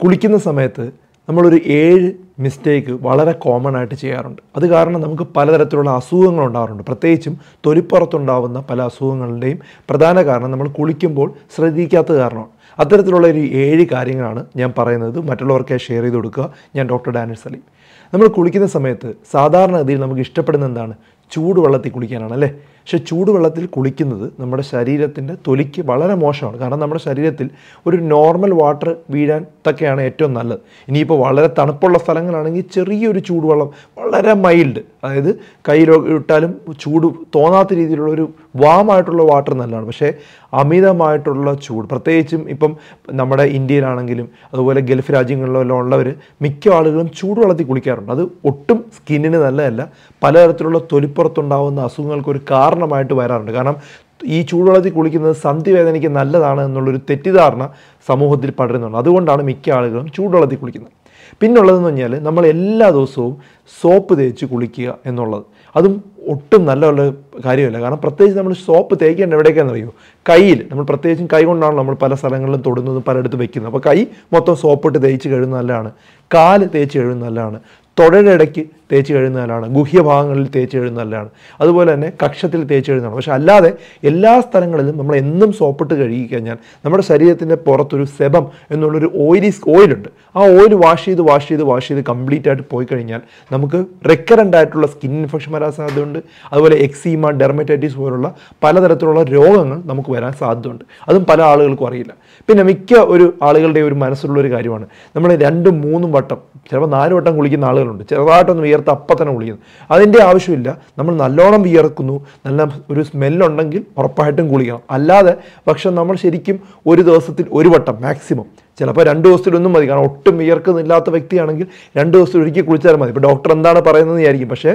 കുളിക്കുന്ന സമയത്ത് നമ്മൾ ഒരു 7 മിസ്റ്റേക്ക് വളരെ കോമൺ ആയിട്ട് ചെയ്യാറുണ്ട്. അത് കാരണം നമുക്ക് പലതരത്തിലുള്ള അസുഖങ്ങൾ ഉണ്ടാവാറുണ്ട്. പ്രത്യേകിച്ചും തൊലിപ്പുറത്ത് ഉണ്ടാവുന്ന പല അസുഖങ്ങളുടെയും പ്രധാന കാരണം നമ്മൾ കുളിക്കുമ്പോൾ ശ്രദ്ധിക്കാത്ത കാരണമാണ്. അത്തരത്തിലുള്ള ഒരു 7 കാര്യങ്ങളാണ് ഞാൻ പറയുന്നത്. മറ്റുള്ളവർക്ക് ഷെയർ ചെയ്ത് കൊടുക്കുക. ഞാൻ ഡോക്ടർ ഡാനിഷ് സലീം. നമ്മൾ കുളിക്കുന്ന സമയത്ത് സാധാരണഗതിയിൽ നമുക്ക് ഇഷ്ടപ്പെടുന്ന എന്താണ്? ചൂടുവെള്ളത്തിൽ കുളിക്കാനാണ് അല്ലേ? പക്ഷേ ചൂടുവെള്ളത്തിൽ കുളിക്കുന്നത് നമ്മുടെ ശരീരത്തിൻ്റെ തൊലിക്ക് വളരെ മോശമാണ്. കാരണം നമ്മുടെ ശരീരത്തിൽ ഒരു നോർമൽ വാട്ടർ വീഴാൻ തക്കെയാണ് ഏറ്റവും നല്ലത്. ഇനിയിപ്പോൾ വളരെ തണുപ്പുള്ള സ്ഥലങ്ങളാണെങ്കിൽ ചെറിയൊരു ചൂടുവെള്ളം, വളരെ മൈൽഡ്, അതായത് കയ്യിലോ ഇട്ടാലും ചൂട് തോന്നാത്ത രീതിയിലുള്ള ഒരു വാമായിട്ടുള്ള വാട്ടർ നല്ലതാണ്. പക്ഷേ അമിതമായിട്ടുള്ള ചൂട്, പ്രത്യേകിച്ചും ഇപ്പം നമ്മുടെ ഇന്ത്യയിലാണെങ്കിലും അതുപോലെ ഗൾഫ് രാജ്യങ്ങളിലെല്ലാം ഉള്ളവർ മിക്ക ആളുകളും ചൂടുവെള്ളത്തിൽ കുളിക്കാറുണ്ട്. അത് ഒട്ടും സ്കിന്നിന് നല്ലതല്ല. പലതരത്തിലുള്ള തൊലിപ്പുറത്തുണ്ടാകുന്ന അസുഖങ്ങൾക്കൊരു കാരണമായിട്ട് വരാറുണ്ട്. കാരണം ഈ ചൂടുവെള്ളത്തിൽ കുളിക്കുന്നത് സന്ധിവേദനയ്ക്ക് നല്ലതാണ് എന്നുള്ളൊരു തെറ്റിദ്ധാരണ സമൂഹത്തിൽ പടരുന്നുണ്ട്. അതുകൊണ്ടാണ് മിക്ക ആളുകളും ചൂടുവെള്ളത്തിൽ കുളിക്കുന്നത്. പിന്നുള്ളതെന്ന് പറഞ്ഞാൽ നമ്മൾ എല്ലാ ദിവസവും സോപ്പ് തേച്ച് കുളിക്കുക എന്നുള്ളത് അതും ഒട്ടും നല്ല കാര്യമല്ല. കാരണം പ്രത്യേകിച്ച് നമ്മൾ സോപ്പ് തേക്കേണ്ട എവിടേക്കാണെന്ന് അറിയുമോ? കയ്യിൽ. നമ്മൾ പ്രത്യേകിച്ചും കൈ കൊണ്ടാണ് നമ്മൾ പല സ്ഥലങ്ങളിലും തൊടുന്നതും പലയിടത്ത് വയ്ക്കുന്നത്. അപ്പോൾ കൈ മൊത്തം സോപ്പിട്ട് തേച്ച് കഴുകുന്നത് നല്ലതാണ്. കാല് തേച്ച് കഴുകുന്നത് നല്ലതാണ്. തൊടയിടയ്ക്ക് തേച്ച് കഴുകുന്നതാണ്. ഗുഹ്യഭാഗങ്ങളിൽ തേച്ച് കഴുകുന്നതാണ്. അതുപോലെ തന്നെ കക്ഷത്തിൽ തേച്ച് കഴുകുന്നതാണ്. പക്ഷേ അല്ലാതെ എല്ലാ സ്ഥലങ്ങളിലും നമ്മൾ എന്നും സോപ്പിട്ട് കഴുകി കഴിഞ്ഞാൽ നമ്മുടെ ശരീരത്തിൻ്റെ പുറത്തൊരു സെബം എന്നുള്ളൊരു ഓയിലുണ്ട്. ആ ഓയിൽ വാഷ് ചെയ്ത് കംപ്ലീറ്റ് ആയിട്ട് പോയി കഴിഞ്ഞാൽ നമുക്ക് റെക്കറൻ്റ് ആയിട്ടുള്ള സ്കിൻ ഇൻഫെക്ഷൻ വരാൻ സാധ്യതയുണ്ട്. അതുപോലെ എക്സീമ, ഡെർമറ്റൈറ്റിസ് പോലുള്ള പലതരത്തിലുള്ള രോഗങ്ങൾ നമുക്ക് വരാൻ സാധ്യതയുണ്ട്. അതും പല ആളുകൾക്കും അറിയില്ല. പിന്നെ മിക്ക ഒരു ആളുകളുടെ ഒരു മനസ്സിലുള്ളൊരു കാര്യമാണ് നമ്മൾ 2-3 വട്ടം, ചിലപ്പോൾ 4 വട്ടം കുളിക്കുന്ന ആളുകളുണ്ട്. ചെറുതായിട്ടൊന്ന് വിയർത്ത് അപ്പം തന്നെ കുളിക്കുന്നു. അതിൻ്റെ ആവശ്യമില്ല. നമ്മൾ നല്ലോണം വിയർക്കുന്നു, നല്ല ഒരു സ്മെല്ലുണ്ടെങ്കിൽ ഉറപ്പായിട്ടും കുളിക്കണം. അല്ലാതെ പക്ഷെ നമ്മൾ ശരിക്കും ഒരു ദിവസത്തിൽ ഒരു വട്ടം, മാക്സിമം ചിലപ്പോൾ 2 ദിവസത്തിലൊന്നും മതി. കാരണം ഒട്ടും വിയർക്കുന്നില്ലാത്ത വ്യക്തിയാണെങ്കിൽ 2 ദിവസത്തിൽ ഒരിക്കൽ കുളിച്ചാൽ മതി. ഇപ്പോൾ ഡോക്ടർ എന്താണ് പറയുന്നതെന്ന് വിചാരിക്കും. പക്ഷേ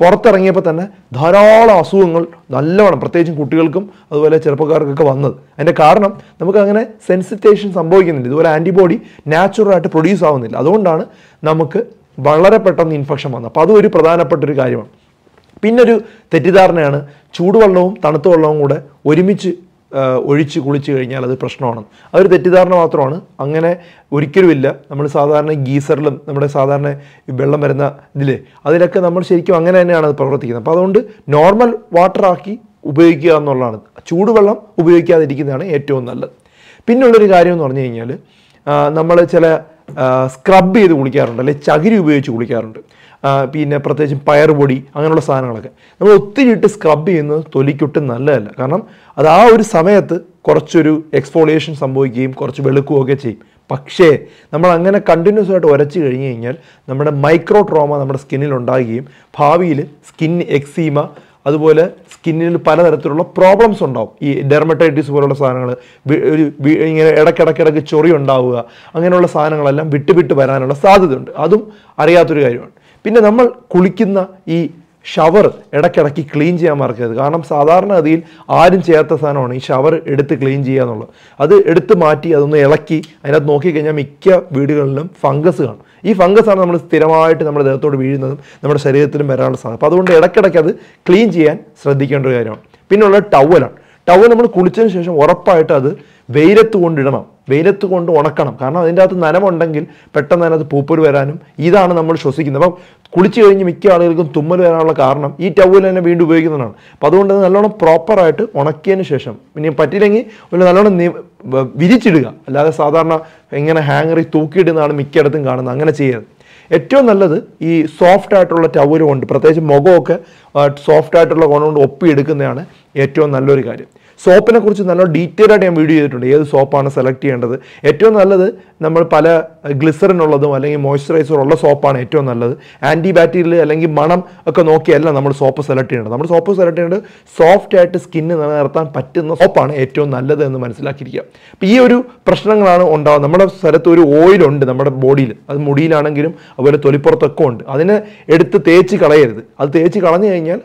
പുറത്തിറങ്ങിയപ്പോൾ തന്നെ ധാരാളം അസുഖങ്ങൾ നല്ലവണ്ണം, പ്രത്യേകിച്ചും കുട്ടികൾക്കും അതുപോലെ ചെറുപ്പക്കാർക്കൊക്കെ വന്നത്. അതിൻ്റെ കാരണം നമുക്കങ്ങനെ സെൻസിറ്റേഷൻ സംഭവിക്കുന്നില്ല. ഇതുപോലെ ആൻറ്റിബോഡി നാച്ചുറലായിട്ട് പ്രൊഡ്യൂസ് ആവുന്നില്ല. അതുകൊണ്ടാണ് നമുക്ക് വളരെ പെട്ടെന്ന് ഇൻഫെക്ഷൻ വന്നത്. അപ്പോൾ അതൊരു പ്രധാനപ്പെട്ടൊരു കാര്യമാണ്. പിന്നൊരു തെറ്റിദ്ധാരണയാണ് ചൂടുവെള്ളവും തണുത്ത വെള്ളവും കൂടെ ഒരുമിച്ച് ഒഴിച്ച് കുളിച്ച് കഴിഞ്ഞാൽ അത് പ്രശ്നമാണ്. അതൊരു തെറ്റിദ്ധാരണ മാത്രമാണ്. അങ്ങനെ ഒരിക്കലുമില്ല. നമ്മൾ സാധാരണ ഗീസറിലും നമ്മുടെ സാധാരണ വെള്ളം വരുന്ന ഇതിലെ അതിലൊക്കെ നമ്മൾ ശരിക്കും അങ്ങനെ തന്നെയാണ് അത് പ്രവർത്തിക്കുന്നത്. അപ്പോൾ അതുകൊണ്ട് നോർമൽ വാട്ടറാക്കി ഉപയോഗിക്കുക എന്നുള്ളതാണ്. ചൂടുവെള്ളം ഉപയോഗിക്കാതിരിക്കുന്നതാണ് ഏറ്റവും നല്ലത്. പിന്നുള്ളൊരു കാര്യം എന്ന് പറഞ്ഞു കഴിഞ്ഞാൽ നമ്മൾ ചില സ്ക്രബ് ചെയ്ത് കുളിക്കാറുണ്ട്, അല്ലെങ്കിൽ ചകിരി ഉപയോഗിച്ച് കുളിക്കാറുണ്ട്. പിന്നെ പ്രത്യേകിച്ചും പയറുപൊടി അങ്ങനെയുള്ള സാധനങ്ങളൊക്കെ നമ്മൾ ഒത്തിരി ഇട്ട് സ്ക്രബ് ചെയ്യുന്നത് തൊലിക്കൊട്ടും നല്ലതല്ല. കാരണം അത് ആ ഒരു സമയത്ത് കുറച്ചൊരു എക്സ്ഫോളിയേഷൻ സംഭവിക്കുകയും കുറച്ച് വെളുക്കുകയൊക്കെ ചെയ്യും. പക്ഷേ നമ്മൾ അങ്ങനെ കണ്ടിന്യൂസ് ആയിട്ട് ഉരച്ച് കഴിഞ്ഞ് കഴിഞ്ഞാൽ നമ്മുടെ മൈക്രോ ട്രോമ നമ്മുടെ സ്കിന്നിൽ ഉണ്ടാകുകയും ഭാവിയിൽ സ്കിൻ എക്സീമ അതുപോലെ സ്കിന്നിൽ പലതരത്തിലുള്ള പ്രോബ്ലംസ് ഉണ്ടാവും. ഈ ഡെർമറ്റൈറ്റിസ് പോലുള്ള സാധനങ്ങൾ, ഒരു ഇങ്ങനെ ഇടയ്ക്കിടയ്ക്കിടയ്ക്ക് ചൊറി ഉണ്ടാവുക, അങ്ങനെയുള്ള സാധനങ്ങളെല്ലാം വിട്ട് വരാനുള്ള സാധ്യതയുണ്ട്. അതും അറിയാത്തൊരു കാര്യമാണ്. പിന്നെ നമ്മൾ കുളിക്കുന്ന ഈ ഷവർ ഇടയ്ക്കിടയ്ക്ക് ക്ലീൻ ചെയ്യാൻ മറക്കരുത്. കാരണം സാധാരണഗതിയിൽ ആരും ചെയ്യാത്ത സാധനമാണ് ഈ ഷവർ എടുത്ത് ക്ലീൻ ചെയ്യുക എന്നുള്ളത്. അത് എടുത്ത് മാറ്റി അതൊന്ന് ഇളക്കി അതിനകത്ത് നോക്കിക്കഴിഞ്ഞാൽ മിക്ക വീടുകളിലും ഫംഗസ് കാണും. ഈ ഫംഗസാണ് നമ്മൾ സ്ഥിരമായിട്ട് നമ്മുടെ ദേഹത്തോട് വീഴുന്നതും നമ്മുടെ ശരീരത്തിലും വരാനുള്ള സാധനം. അപ്പോൾ അതുകൊണ്ട് ഇടയ്ക്കിടയ്ക്ക് അത് ക്ലീൻ ചെയ്യാൻ ശ്രദ്ധിക്കേണ്ട ഒരു കാര്യമാണ്. പിന്നെയുള്ള ടവലാണ്. ടവൽ നമ്മൾ കുളിച്ചതിന് ശേഷം ഉറപ്പായിട്ട് അത് വെയിലത്ത് കൊണ്ടിടണം, വെയിലത്ത് കൊണ്ട് ഉണക്കണം. കാരണം അതിൻ്റെ അകത്ത് നനമുണ്ടെങ്കിൽ പെട്ടെന്ന് അതിനകത്ത് പൂപ്പൽ വരാനും ഇതാണ് നമ്മൾ ശ്വസിക്കുന്നത്. അപ്പം കുളിച്ച് കഴിഞ്ഞ് മിക്ക ആളുകൾക്കും തുമ്മൽ വരാനുള്ള കാരണം ഈ ടവൽ തന്നെ വീണ്ടും ഉപയോഗിക്കുന്നതാണ്. അപ്പോൾ അതുകൊണ്ട് അത് നല്ലോണം പ്രോപ്പറായിട്ട് ഉണക്കിയതിന് ശേഷം, ഇനി പറ്റിയില്ലെങ്കിൽ ഒരു നല്ലോണം വിരിച്ചിടുക. അല്ലാതെ സാധാരണ എങ്ങനെ ഹാങ്ങറി തൂക്കിയിടുന്നതാണ് മിക്കയിടത്തും കാണുന്നത്, അങ്ങനെ ചെയ്യരുത്. ഏറ്റവും നല്ലത് ഈ സോഫ്റ്റ് ആയിട്ടുള്ള ടവൽ കൊണ്ട്, പ്രത്യേകിച്ച് മുഖമൊക്കെ സോഫ്റ്റ് ആയിട്ടുള്ള കോണുകൊണ്ട് ഒപ്പിയെടുക്കുന്നതാണ് ഏറ്റവും നല്ലൊരു കാര്യം. soap and a curtain and detailed at a video today, soap on a select under the number pala glycerin or the moisturizer or soap on eton another antibacterial alangi manam a canoke number soap select under number soap select under soft at skin and earthan pattern soap on eton other than the Mansilakaria. Piu Prashanana on the number of Saraturi oil on the number of body as Mudila and Girim, a very Toliporta cone. Adina edit the Techi Kalay, Al Techi Kalani.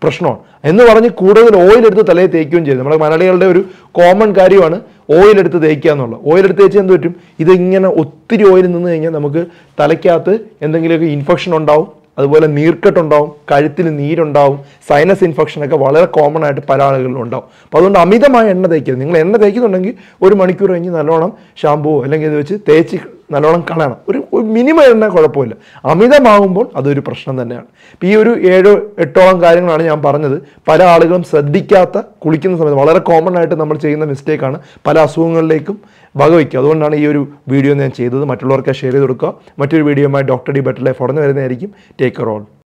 Prashno. And the Varani Kuda oil at the Tale taken Jim, Manadel, common carrier, oil at the Ekanola, oil at the Chendutum, either Uttiri oil in the Namaka, Talakate, and then infection on down, as well as near cut on down, carithil need on down, sinus infection, a common at parallel on down. Padon Amida Maya and the King, and the Ekanangi, or manicure engine alone, shampoo, Elangi, Techi. Minimum and a corpola. Amida Maumbo, other person than that. Puru Edo, a torn guiding Nanyam Parana, Pada Allegum, Sadicata, Kulikin, some other common item number chain the mistake on Palasungal Lakum, Bagoika, don't none of you video and cheddar, the Matalorca Sherry Ruka, material video my doctor debate life for an Erikim, take a roll.